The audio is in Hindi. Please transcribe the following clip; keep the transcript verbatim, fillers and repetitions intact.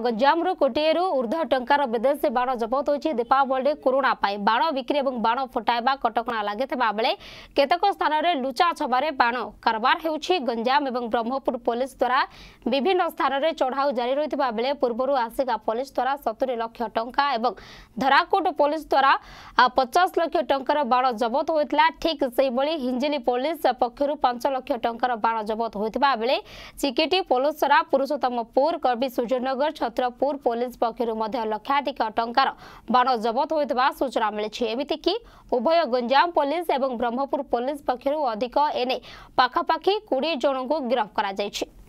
गंजाम कोटीए ऊर्ध्व टंकार विदेशी बाण जबत होती। दीपावली कोरोना बाण बिक्री और बाण फुटाइबा कटकणा लगी बेले केतक स्थान में लुचा छबारे बाण कारबार हो। गंजाम और ब्रह्मपुर पुलिस द्वारा विभिन्न स्थान में चढ़ाऊ जारी रही बेले पूर्व आसिका पुलिस द्वारा सत्तरी लाख टंका और धराकोट पुलिस द्वारा पचास लाख टंकार बाण जबत होता। ठीक से हिंजिली पुलिस पक्षर पांच लाख टंकार बाण जबत होता बेले चिकेटी पोलसरा पुरुषोत्तमपुर कर्बी सूर्यनगर छत्रपुर पुलिस पक्ष लक्षाधिक टंकार बाण जबत होता सूचना मिली। एमतीकि उभय गंजाम पुलिस और ब्रह्मपुर पुलिस पक्ष अधिक एने पाखापाखि बीस जन को गिरफ्त कर।